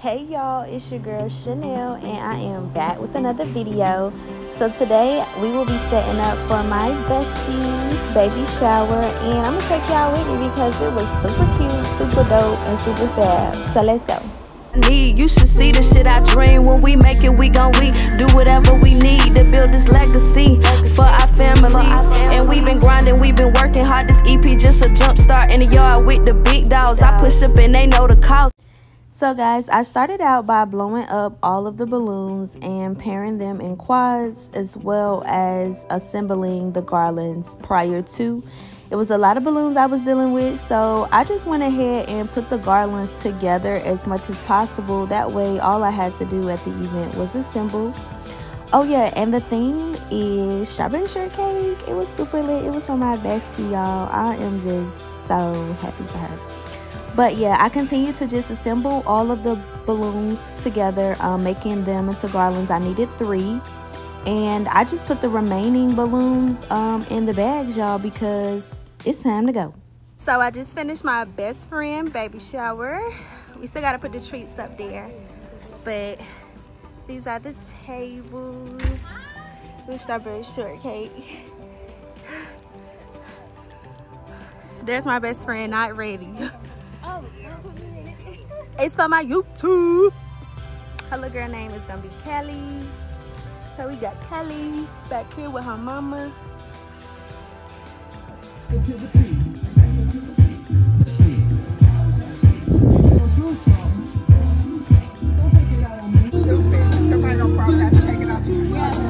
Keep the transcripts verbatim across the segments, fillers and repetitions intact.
Hey y'all, it's your girl Chanel and I am back with another video. So today we will be setting up for my bestie's baby shower and I'm gonna take y'all with me because it was super cute, super dope, and super fab. So let's go. You should see the shit I dream. When we make it, we gon' we do whatever we need to build this legacy for our families. And we've been grinding, we've been working hard. This E P just a jump start in the yard with the big dogs. I push up and they know the cost. So guys, I started out by blowing up all of the balloons and pairing them in quads as well as assembling the garlands prior to. It was a lot of balloons I was dealing with, so I just went ahead and put the garlands together as much as possible. That way, all I had to do at the event was assemble. Oh yeah, and the theme is strawberry shortcake. It was super lit. It was for my bestie, y'all. I am just so happy for her. But yeah, I continued to just assemble all of the balloons together, um, making them into garlands. I needed three. And I just put the remaining balloons um, in the bags, y'all, because it's time to go. So I just finished my best friend baby shower. We still got to put the treats up there. But these are the tables with strawberry shortcake. There's my best friend, not ready. It's for my YouTube. Her little girl name is gonna be Kelly. So we got Kelly back here with her mama.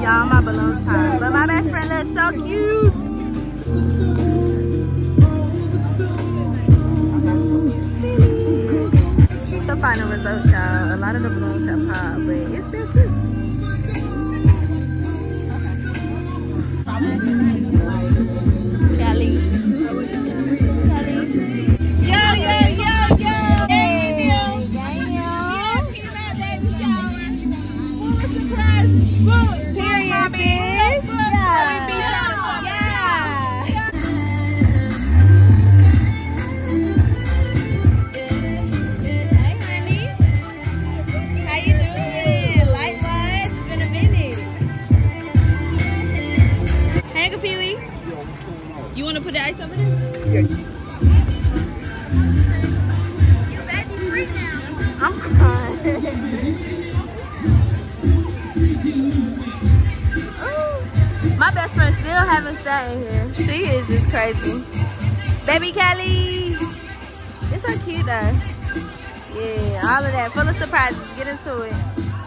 Y'all, my balloons time. But my best friend looks so cute. The final result, y'all. A lot of the balloons have popped, but it's still cute. Kelly. Kelly. Yo, yo, yo, yo. Daniel. Daniel. Yes, he's my baby shower. What was the prize? Good. Period, bitch. Yeah. You want to put the ice over there? Yes. You're ready free now. I'm crying. My best friend still haven't sat in here. She is just crazy. Baby Kelly. It's so cute though. Yeah, all of that. Full of surprises. Get into it.